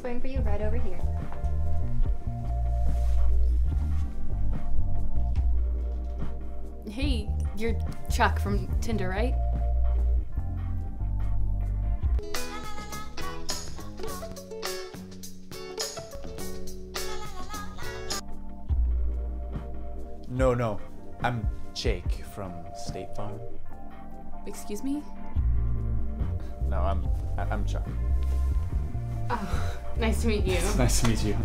There's room for you right over here. Hey, you're Chuck from Tinder, right? No, I'm Jake from State Farm. Excuse me? No, I'm Chuck. Oh, nice to meet you. It's nice to meet you.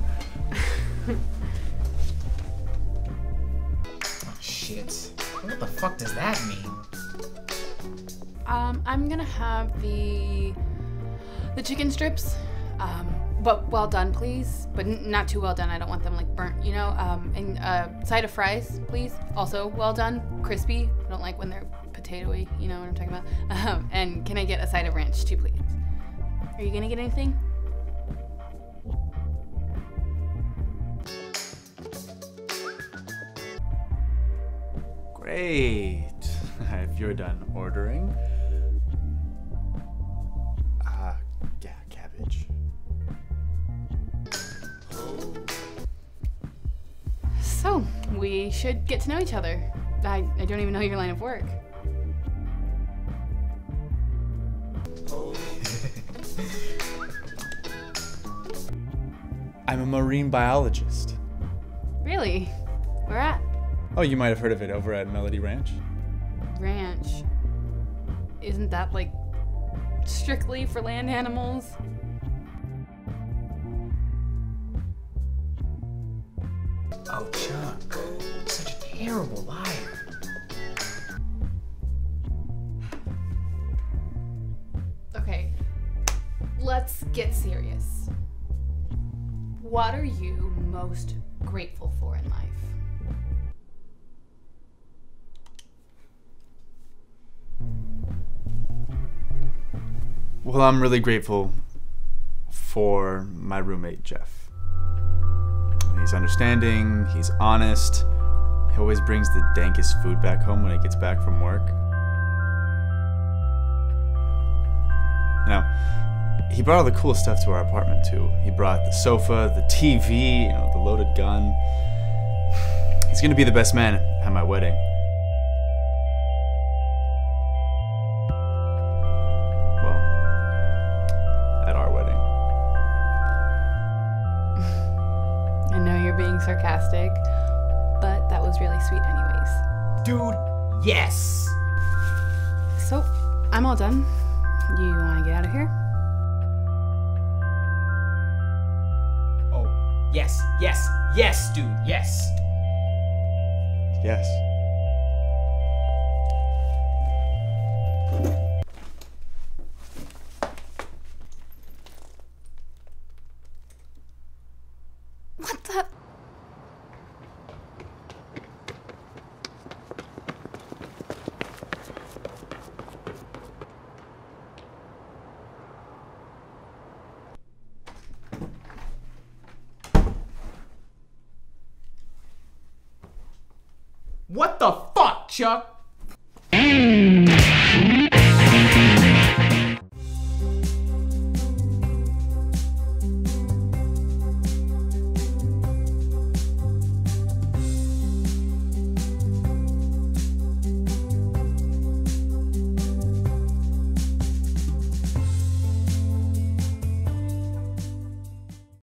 Shit. What the fuck does that mean? I'm gonna have the chicken strips. But well done, please. But not too well done. I don't want them like burnt, you know? And a side of fries, please. Also well done, crispy. I don't like when they're potatoey, you know what I'm talking about? And can I get a side of ranch too, please? Are you gonna get anything? Great. If you're done ordering. Yeah, cabbage. So, we should get to know each other. I don't even know your line of work. I'm a marine biologist. Really? Where at? Oh, you might have heard of it, over at Melody Ranch. Ranch? Isn't that like strictly for land animals? Oh, Chuck, such a terrible liar. Okay, let's get serious. What are you most grateful for in life? Well, I'm really grateful for my roommate, Jeff. He's understanding, he's honest. He always brings the dankest food back home when he gets back from work. Now, he brought all the cool stuff to our apartment too. He brought the sofa, the TV, the loaded gun. He's gonna be the best man at my wedding. Being sarcastic, but that was really sweet anyways. Dude, yes! So, I'm all done. You wanna get out of here? Oh, yes, yes, yes, dude, yes! Yes. What the? What the fuck, Chuck?